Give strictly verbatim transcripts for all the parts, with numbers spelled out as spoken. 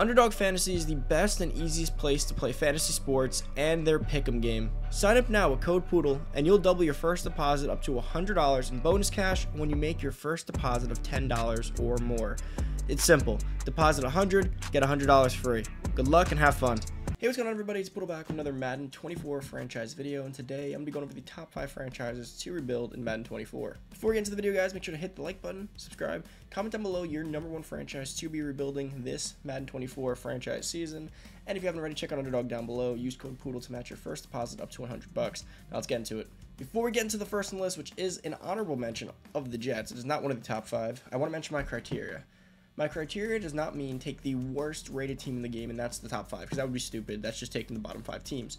Underdog Fantasy is the best and easiest place to play fantasy sports and their pick'em game. Sign up now with code Poodle and you'll double your first deposit up to one hundred dollars in bonus cash when you make your first deposit of ten dollars or more. It's simple. Deposit one hundred dollars, get one hundred dollars free. Good luck and have fun. Hey, what's going on everybody? It's Poodle back with another Madden twenty-four franchise video, and today I'm going to be going over the top five franchises to rebuild in Madden twenty-four. Before we get into the video guys, make sure to hit the like button, subscribe, comment down below your number one franchise to be rebuilding this Madden twenty-four franchise season, and if you haven't already, check out Underdog down below, use code Poodle to match your first deposit up to one hundred bucks. Now let's get into it. Before we get into the first on the list, which is an honorable mention of the Jets, it is not one of the top five, I want to mention my criteria. My criteria does not mean take the worst rated team in the game and that's the top five, because that would be stupid. That's just taking the bottom five teams.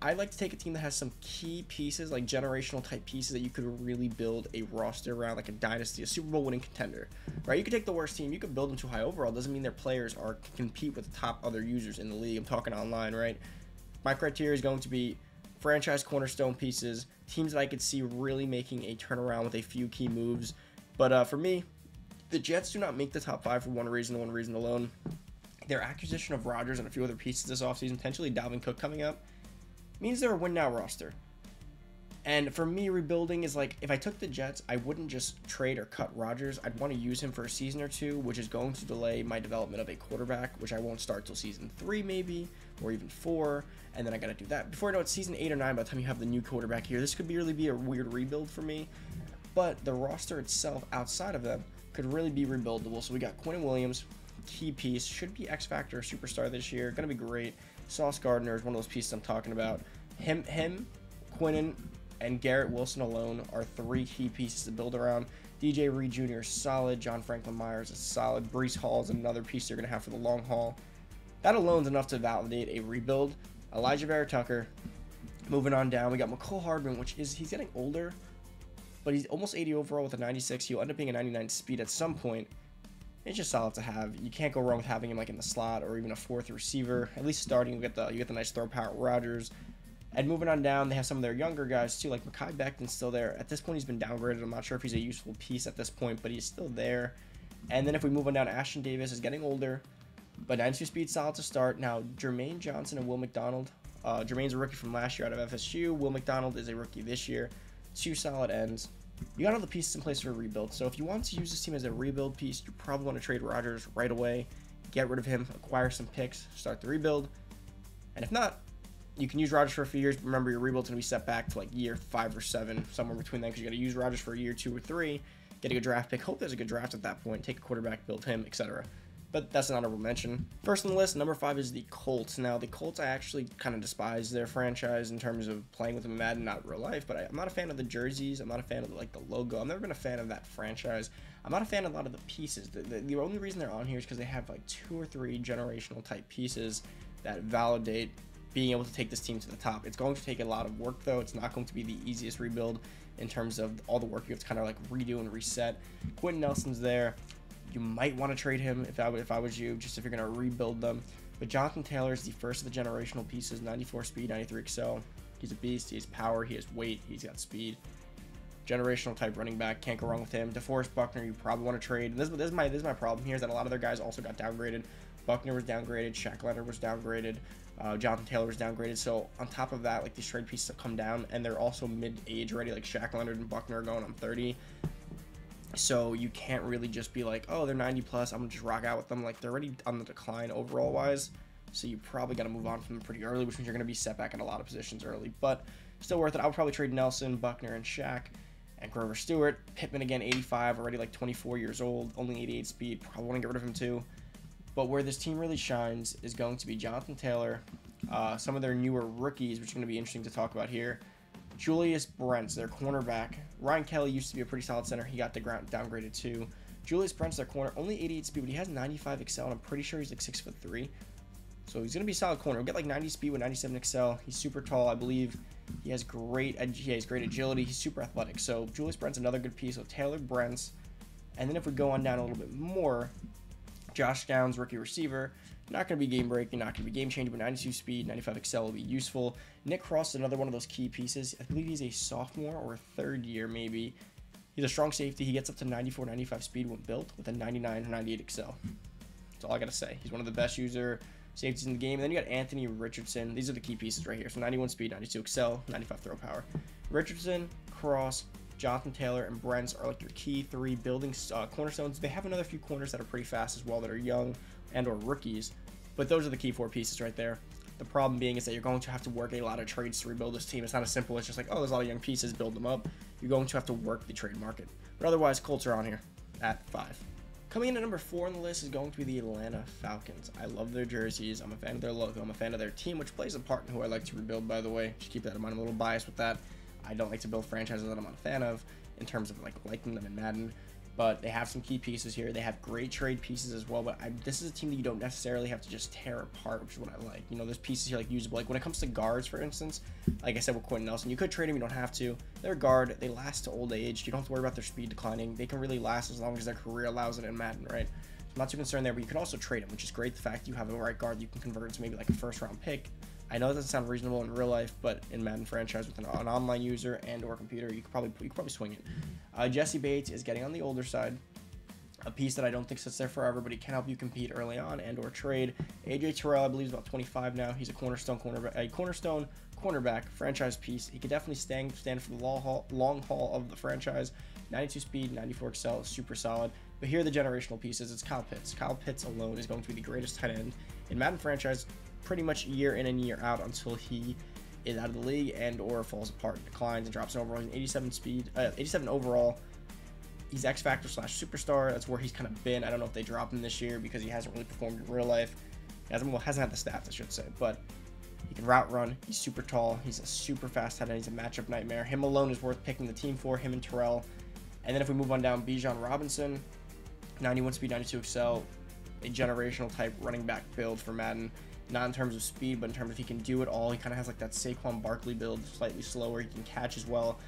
I like to take a team that has some key pieces, like generational type pieces that you could really build a roster around, like a dynasty, a Super Bowl winning contender, right? You could take the worst team, you could build them too high overall. Doesn't mean their players are can compete with the top other users in the league. I'm talking online, right? My criteria is going to be franchise cornerstone pieces, teams that I could see really making a turnaround with a few key moves. But uh, for me, the Jets do not make the top five for one reason, one reason alone. Their acquisition of Rodgers and a few other pieces this offseason, potentially Dalvin Cook coming up, means they're a win-now roster. And for me, rebuilding is like, if I took the Jets, I wouldn't just trade or cut Rodgers. I'd want to use him for a season or two, which is going to delay my development of a quarterback, which I won't start till season three maybe, or even four, and then I got to do that. Before I know it, season eight or nine, by the time you have the new quarterback here, this could really be a weird rebuild for me. But the roster itself outside of them could really be rebuildable. So we got Quinnen Williams, key piece, should be X-Factor superstar this year, gonna be great. Sauce Gardner is one of those pieces I'm talking about. Him, him, Quinnen, and Garrett Wilson alone are three key pieces to build around. D J Reed Junior is solid. John Franklin Myers is solid. Brees Hall is another piece they're gonna have for the long haul. That alone is enough to validate a rebuild. Elijah Vera Tucker. Moving on down, we got Mecole Hardman, which is, he's getting older, but he's almost eighty overall with a ninety-six. He'll end up being a ninety-nine speed at some point. It's just solid to have. You can't go wrong with having him like in the slot or even a fourth receiver. At least starting, you get the you get the nice throw power at Rodgers. And moving on down, they have some of their younger guys too, like Mekhi Beckton still there. At this point, he's been downgraded. I'm not sure if he's a useful piece at this point, but he's still there. And then if we move on down, Ashtyn Davis is getting older, but ninety-two speed, solid to start. Now Jermaine Johnson and Will McDonald. Uh, Jermaine's a rookie from last year out of F S U. Will McDonald is a rookie this year. Two solid ends. You got all the pieces in place for a rebuild. So if you want to use this team as a rebuild piece, you probably want to trade Rodgers right away, get rid of him, acquire some picks, start the rebuild. And if not, you can use Rodgers for a few years, but remember your rebuild's going to be set back to like year five or seven, somewhere between them, because you got to use Rodgers for a year, two or three, get a good draft pick, hope there's a good draft at that point, take a quarterback, build him, et cetera. But that's an honorable mention. First on the list, number five is the Colts. Now, the Colts, I actually kind of despise their franchise in terms of playing with them in Madden, not real life, but I, I'm not a fan of the jerseys. I'm not a fan of, like, the logo. I've never been a fan of that franchise. I'm not a fan of a lot of the pieces. The, the, the only reason they're on here is because they have, like, two or three generational-type pieces that validate being able to take this team to the top. It's going to take a lot of work, though. It's not going to be the easiest rebuild in terms of all the work you have to kind of, like, redo and reset. Quentin Nelson's there. You might want to trade him if I, if I was you, just if you're going to rebuild them. But Jonathan Taylor is the first of the generational pieces, ninety-four speed, ninety-three excel. He's a beast. He has power. He has weight. He's got speed. Generational type running back. Can't go wrong with him. DeForest Buckner, you probably want to trade. And this, this, is my, this is my problem here is that a lot of their guys also got downgraded. Buckner was downgraded. Shaq Leonard was downgraded. Uh, Jonathan Taylor was downgraded. So on top of that, like these trade pieces have come down, and they're also mid-age already. Like Shaq Leonard and Buckner are going on thirty. So you can't really just be like, oh, they're ninety plus, I'm gonna just rock out with them. Like, they're already on the decline overall wise, so you probably got to move on from them pretty early, which means you're gonna be set back in a lot of positions early, but still worth it. I'll probably trade Nelson, Buckner, and Shaq, and Grover Stewart. Pittman again, eighty-five, already like twenty-four years old, only eighty-eight speed, probably want to get rid of him too. But where this team really shines is going to be Jonathan Taylor, uh some of their newer rookies, which is going to be interesting to talk about here. Julius Brents, their cornerback. Ryan Kelly used to be a pretty solid center. He got downgraded too. Julius Brents, their corner, only eighty-eight speed, but he has ninety-five excel, and I'm pretty sure he's like six foot three. So he's gonna be a solid corner. He'll get like ninety speed with ninety-seven excel. He's super tall, I believe. He has great, he has great agility. He's super athletic. So Julius Brents, another good piece. So Taylor, Brents, and then if we go on down a little bit more, Josh Downs, rookie receiver. Not going to be game-breaking, not going to be game-changing, but ninety-two speed, ninety-five excel will be useful. Nick Cross is another one of those key pieces. I believe he's a sophomore or a third year, maybe. He's a strong safety. He gets up to ninety-four, ninety-five speed when built with a ninety-nine, ninety-eight excel. It's all I gotta say. He's one of the best user safeties in the game. And then you got Anthony Richardson. These are the key pieces right here. So ninety-one speed, ninety-two excel, ninety-five throw power. Richardson, Cross, Jonathan Taylor, and Brents are like your key three building uh, cornerstones. They have another few corners that are pretty fast as well that are young and or rookies, but those are the key four pieces right there. The problem being is that you're going to have to work a lot of trades to rebuild this team. It's not as simple as just like, oh, there's a lot of young pieces, build them up. You're going to have to work the trade market. But otherwise, Colts are on here at five. Coming in at number four on the list is going to be the Atlanta Falcons. I love their jerseys. I'm a fan of their logo. I'm a fan of their team, which plays a part in who I like to rebuild, by the way. Just keep that in mind. I'm a little biased with that. I don't like to build franchises that I'm not a fan of in terms of like liking them in Madden, but they have some key pieces here. They have great trade pieces as well, but I, this is a team that you don't necessarily have to just tear apart, which is what I like. You know, there's pieces here like usable. Like when it comes to guards, for instance, like I said with Quinnen Williams, you could trade him, you don't have to. They're a guard, they last to old age. You don't have to worry about their speed declining. They can really last as long as their career allows it in Madden, right? So I'm not too concerned there, but you can also trade him, which is great. The fact that you have a right guard that you can convert into maybe like a first round pick. I know it doesn't sound reasonable in real life, but in Madden franchise with an, an online user and or computer, you could probably you could probably swing it. Uh, Jesse Bates is getting on the older side, a piece that I don't think sits there forever, but he can help you compete early on and or trade. A J Terrell, I believe, is about twenty-five now. He's a cornerstone cornerback, a cornerstone cornerback franchise piece. He could definitely stand stand for the long haul, long haul of the franchise. ninety-two speed, ninety-four excel, super solid. But here are the generational pieces. It's Kyle Pitts. Kyle Pitts alone is going to be the greatest tight end in Madden franchise. Pretty much year in and year out until he is out of the league and or falls apart, declines and drops in overall. He's an eighty-seven speed, uh, eighty-seven overall. He's X Factor slash superstar. That's where he's kind of been. I don't know if they drop him this year because he hasn't really performed in real life. He hasn't, well, hasn't had the stats, I should say, but he can route run. He's super tall. He's a super fast tight end. He's a matchup nightmare. Him alone is worth picking the team for, him and Terrell. And then if we move on down, Bijan Robinson, ninety-one speed, ninety-two excel, a generational type running back build for Madden. Not in terms of speed, but in terms of he can do it all. He kind of has like that Saquon Barkley build, slightly slower. He can catch as well.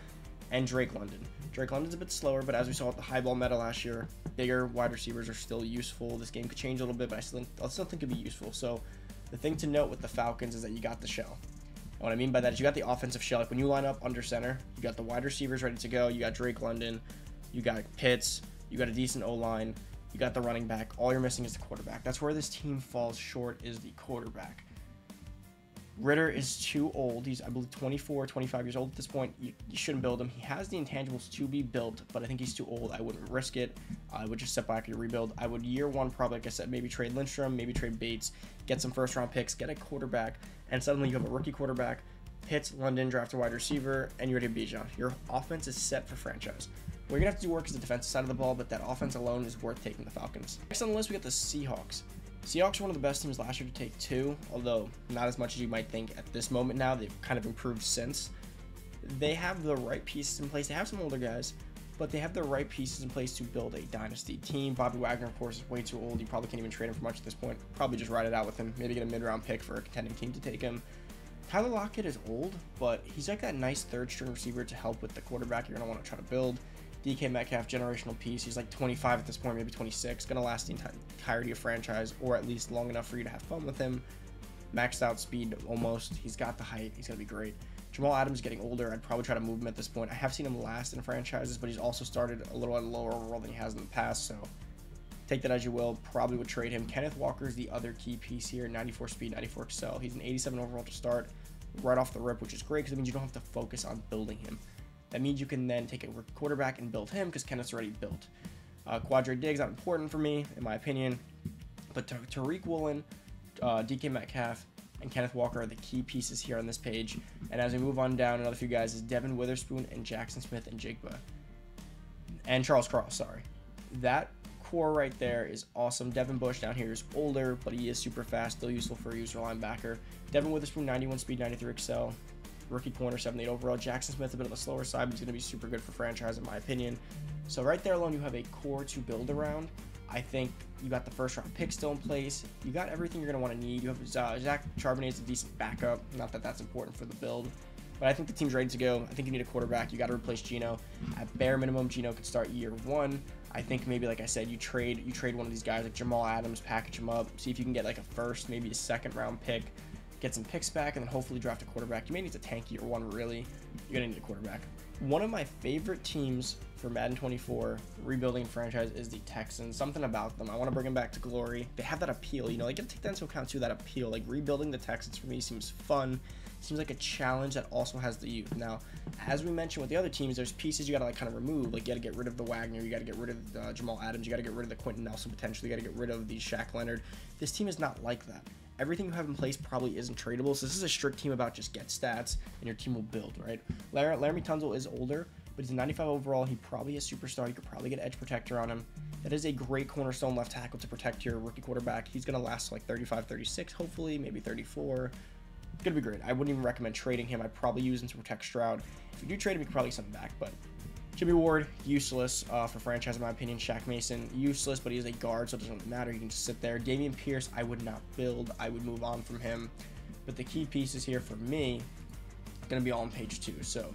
And Drake London. Drake London's a bit slower, but as we saw with the high ball meta last year, bigger wide receivers are still useful. This game could change a little bit, but I still, I still think it'd be useful. So the thing to note with the Falcons is that you got the shell. And what I mean by that is you got the offensive shell. Like when you line up under center, you got the wide receivers ready to go. You got Drake London. You got Pitts. You got a decent O-line. You got the running back. All you're missing is the quarterback. That's where this team falls short, is the quarterback. Ritter is too old. He's, I believe, twenty-four, twenty-five years old at this point. You, you shouldn't build him. He has the intangibles to be built, but I think he's too old. I wouldn't risk it. I would just step back and rebuild. I would year one probably, like I said, maybe trade Lindstrom, maybe trade Bates, get some first-round picks, get a quarterback, and suddenly you have a rookie quarterback, Pitts, London, draft a wide receiver, and you're at Bijan. Your offense is set for franchise. We're gonna have to do work is the defensive side of the ball, but that offense alone is worth taking the Falcons. Next on the list, we got the Seahawks. Seahawks were one of the best teams last year to take two, although not as much as you might think at this moment now. They've kind of improved since. They have the right pieces in place. They have some older guys, but they have the right pieces in place to build a dynasty team. Bobby Wagner, of course, is way too old. You probably can't even trade him for much at this point. Probably just ride it out with him, maybe get a mid-round pick for a contending team to take him. Tyler Lockett is old, but he's like that nice third-string receiver to help with the quarterback you're gonna wanna try to build. D K Metcalf, generational piece. He's like twenty-five at this point, maybe twenty-six. Gonna last the entirety of franchise, or at least long enough for you to have fun with him. Maxed out speed almost. He's got the height. He's gonna be great. Jamal Adams getting older. I'd probably try to move him at this point. I have seen him last in franchises, but he's also started a little at a lower overall than he has in the past. So take that as you will. Probably would trade him. Kenneth Walker is the other key piece here. ninety-four speed, ninety-four excel. He's an eighty-seven overall to start right off the rip, which is great because it means you don't have to focus on building him. That means you can then take a quarterback and build him because Kenneth's already built. Uh, Quadre Diggs, not important for me, in my opinion. But T Tariq Woolen, uh, D K Metcalf, and Kenneth Walker are the key pieces here on this page. And as we move on down, another few guys is Devin Witherspoon and Jackson Smith and Jigba. And Charles Cross, sorry. That core right there is awesome. Devin Bush down here is older, but he is super fast, still useful for a user linebacker. Devin Witherspoon, ninety-one speed, ninety-three excel. Rookie corner, seventy-eight overall. Jackson Smith a bit on the slower side, but he's going to be super good for franchise in my opinion. So right there alone, you have a core to build around. I think you got the first round pick still in place. You got everything you're going to want to need. You have uh, Zach Charbonnet is a decent backup. Not that that's important for the build, but I think the team's ready to go. I think you need a quarterback. You got to replace Geno. At bare minimum, Geno could start year one. I think maybe, like I said, you trade you trade one of these guys like Jamal Adams, package him up, see if you can get like a first, maybe a second round pick. get some picks back, and then hopefully draft a quarterback. You may need to tank your one, really. You're going to need a quarterback. One of my favorite teams for Madden twenty-four rebuilding franchise is the Texans. Something about them. I want to bring them back to glory. They have that appeal. You know, like, you have to take that into account, too, that appeal. Like, rebuilding the Texans for me seems fun. Seems like a challenge that also has the youth. Now, as we mentioned with the other teams, there's pieces you got to, like, kind of remove. Like, you got to get rid of the Wagner. You got to get rid of uh, Jamal Adams. You got to get rid of the Quentin Nelson, potentially. You got to get rid of the Shaq Leonard. This team is not like that. Everything you have in place probably isn't tradable, so this is a strict team about just get stats, and your team will build, right? Lar Laramie Tunsil is older, but he's ninety-five overall. He probably is a superstar. You could probably get edge protector on him. That is a great cornerstone left tackle to protect your rookie quarterback. He's going to last like thirty-five, thirty-six, hopefully, maybe thirty-four. It's going to be great. I wouldn't even recommend trading him. I'd probably use him to protect Stroud. If you do trade him, you could probably get something back, but... Jimmy Ward, useless uh, for franchise, in my opinion. Shaq Mason, useless, but he's a guard, so it doesn't matter. You can just sit there. Damien Pierce, I would not build. I would move on from him. But the key pieces here for me are going to be all on page two. So,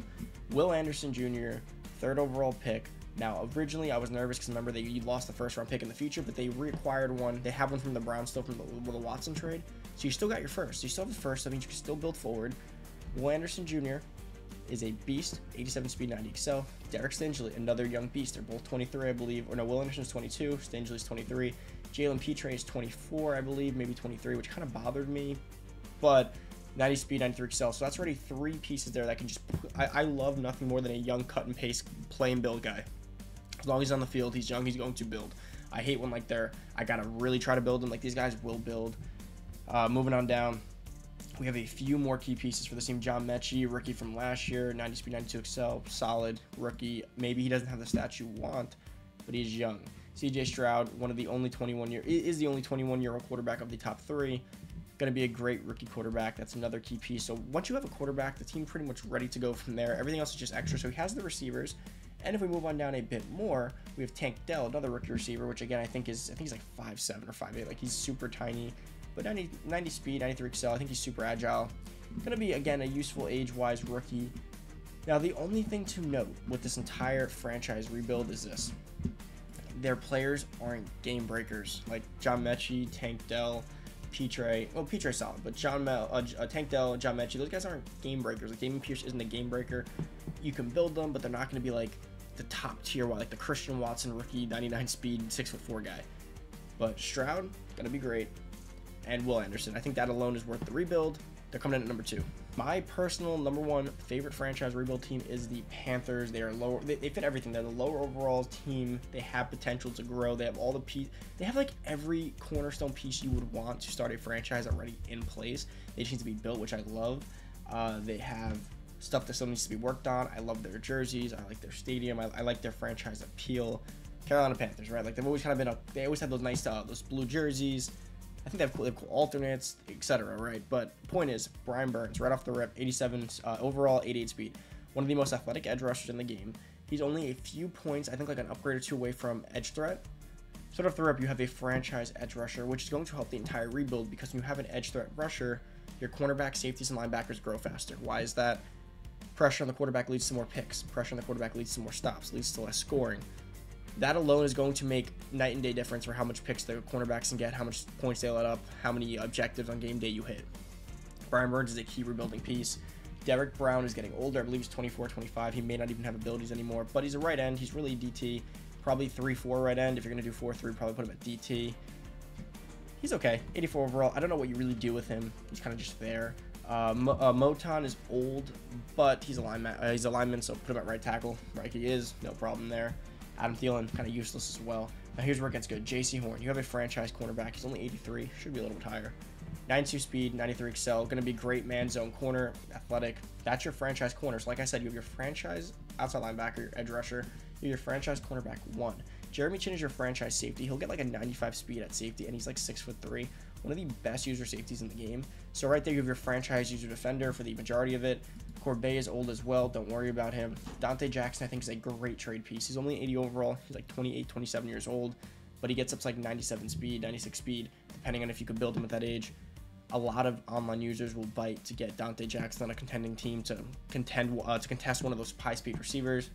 Will Anderson Junior, third overall pick. Now, originally, I was nervous because, remember, they lost the first-round pick in the future, but they reacquired one. They have one from the Browns still from the, the Watson trade. So, you still got your first. You still have the first. That means you can still build forward. Will Anderson Junior is a beast, eighty-seven speed, ninety excel. Derek Stingley, another young beast. They're both twenty-three, I believe. Or no, Will Anderson's twenty-two, Stingley's twenty-three. Jalen Petre is twenty-four, I believe, maybe twenty-three, which kind of bothered me. But ninety speed, ninety-three excel. So that's already three pieces there that can just... I, I love nothing more than a young cut and paste play and build guy. As long as he's on the field, he's young, he's going to build. I hate when, like, they're... I gotta really try to build him. Like, these guys will build. Uh, moving on down. We have a few more key pieces for the team. John Metchie, rookie from last year, ninety speed, ninety-two excel, solid rookie. Maybe he doesn't have the stats you want, but he's young. C J Stroud, one of the only twenty-one year is the only twenty-one year old quarterback of the top three. Going to be a great rookie quarterback. That's another key piece. So once you have a quarterback, the team pretty much ready to go from there. Everything else is just extra. So he has the receivers. And if we move on down a bit more, we have Tank Dell, another rookie receiver, which again I think is I think he's like five seven or five eight. Like, he's super tiny. But ninety, ninety speed, ninety-three excel. I think he's super agile. Going to be, again, a useful age-wise rookie. Now, the only thing to note with this entire franchise rebuild is this. Their players aren't game breakers. Like John Metchie, Tank Dell, Petre. Well, Petre's solid, but John Mel, uh, uh, Tank Dell, John Metchie, those guys aren't game breakers. Like, Damien Pierce isn't a game breaker. You can build them, but they're not going to be like the top tier, like the Christian Watson rookie, ninety-nine speed, six foot four guy. But Stroud, going to be great. And Will Anderson. I think that alone is worth the rebuild. They're coming in at number two. My personal number one favorite franchise rebuild team is the Panthers. They are lower. They, they fit everything. They're the lower overall team. They have potential to grow. They have all the piece. They have like every cornerstone piece you would want to start a franchise already in place. They just need to be built, which I love. Uh, they have stuff that still needs to be worked on. I love their jerseys. I like their stadium. I, I like their franchise appeal. Carolina Panthers, right? Like, they've always kind of been up. They always have those nice, uh, those blue jerseys. I think they have cool, they have cool alternates, et cetera, right? But point is, Brian Burns, right off the rip, eighty-seven uh, overall, eighty-eight speed. One of the most athletic edge rushers in the game. He's only a few points, I think like an upgrade or two away from edge threat. So right off the rip, you have a franchise edge rusher, which is going to help the entire rebuild, because when you have an edge threat rusher, your cornerback, safeties, and linebackers grow faster. Why is that? Pressure on the quarterback leads to more picks. Pressure on the quarterback leads to more stops, leads to less scoring. That alone is going to make night and day difference for how much picks the cornerbacks can get, how much points they let up, how many objectives on game day you hit. Brian Burns is a key rebuilding piece. Derek Brown is getting older. I believe he's twenty-four, twenty-five. He may not even have abilities anymore, but he's a right end. He's really a D T. Probably three four right end. If you're going to do four three, probably put him at D T. He's okay. eighty-four overall. I don't know what you really do with him. He's kind of just there. Uh, Mo uh, Moton is old, but he's a, lineman, uh, he's a lineman, so put him at right tackle. Right, he is. No problem there. Adam Thielen, kind of useless as well. Now, here's where it gets good. J C Horn, you have a franchise cornerback. He's only eighty-three. Should be a little bit higher. ninety-two speed, ninety-three excel. Going to be great man zone corner, athletic. That's your franchise corner. So, like I said, you have your franchise outside linebacker, your edge rusher. You have your franchise cornerback one. Jeremy Chin is your franchise safety. He'll get like a ninety-five speed at safety, and he's like six foot three. One of the best user safeties in the game. So, right there, you have your franchise user defender for the majority of it. Corbet is old as well. Don't worry about him. Dante Jackson, I think, is a great trade piece. He's only eighty overall. He's like twenty-eight, twenty-seven years old, but he gets up to like ninety-seven speed, ninety-six speed, depending on if you could build him at that age. A lot of online users will bite to get Dante Jackson on a contending team to contend uh, to contest one of those high-speed receivers.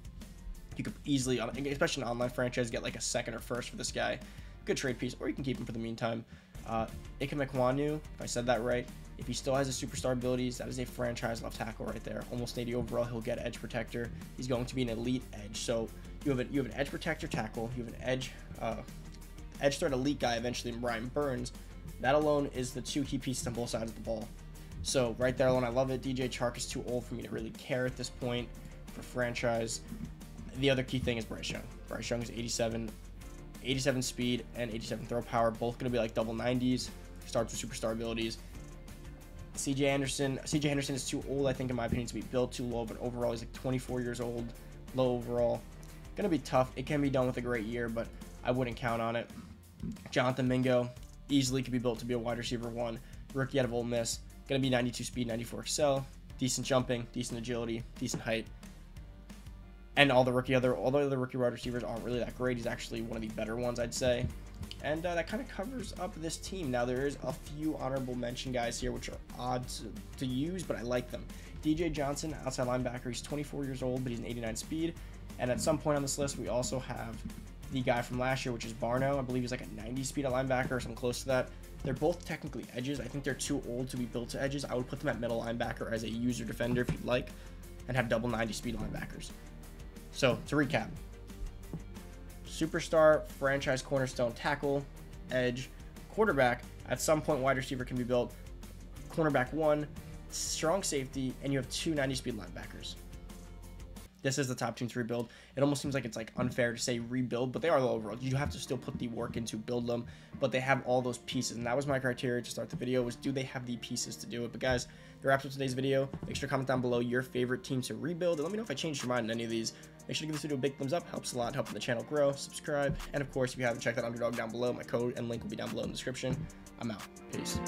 You could easily, especially an online franchise, get like a second or first for this guy. Good trade piece, or you can keep him for the meantime. Uh, Ike Mekwanu, if I said that right, if he still has his superstar abilities, that is a franchise left tackle right there. Almost eighty overall, he'll get edge protector. He's going to be an elite edge. So you have, a, you have an edge protector tackle, you have an edge uh, edge threat elite guy eventually in Brian Burns. That alone is the two key pieces on both sides of the ball. So right there alone, I love it. D J Chark is too old for me to really care at this point for franchise. The other key thing is Bryce Young. Bryce Young is eighty-seven, eighty-seven speed and eighty-seven throw power, both going to be like double nineties. Starts with superstar abilities. C J Anderson, C J Henderson is too old, I think, in my opinion, to be built too low, but overall he's like twenty-four years old, low overall. Gonna be tough. It can be done with a great year, but I wouldn't count on it. Jonathan Mingo easily could be built to be a wide receiver one. Rookie out of Ole Miss. Gonna be ninety-two speed, ninety-four excel, decent jumping, decent agility, decent height. And all the rookie other all the other rookie wide receivers aren't really that great. He's actually one of the better ones, I'd say. And uh, that kind of covers up this team. Now, there is a few honorable mention guys here, which are odd to, to use, but I like them. D J Johnson, outside linebacker. He's twenty-four years old, but he's an eighty-nine speed. And at some point on this list, we also have the guy from last year, which is Barno. I believe he's like a ninety speed at linebacker or something close to that. They're both technically edges. I think they're too old to be built to edges. I would put them at middle linebacker as a user defender if you'd like, and have double ninety speed linebackers. So, to recap. Superstar, franchise cornerstone, tackle, edge, quarterback. At some point, wide receiver can be built. Cornerback one, strong safety, and you have two ninety speed linebackers. This is the top team to rebuild. It almost seems like it's like unfair to say rebuild, but they are low overall. You have to still put the work in to build them, but they have all those pieces. And that was my criteria to start the video, was do they have the pieces to do it? But guys, that wraps up today's video. Make sure to comment down below your favorite team to rebuild, and let me know if I changed your mind in any of these. Make sure to give this video a big thumbs up. Helps a lot, helping the channel grow. Subscribe. And of course, if you haven't checked out Underdog down below, my code and link will be down below in the description. I'm out. Peace.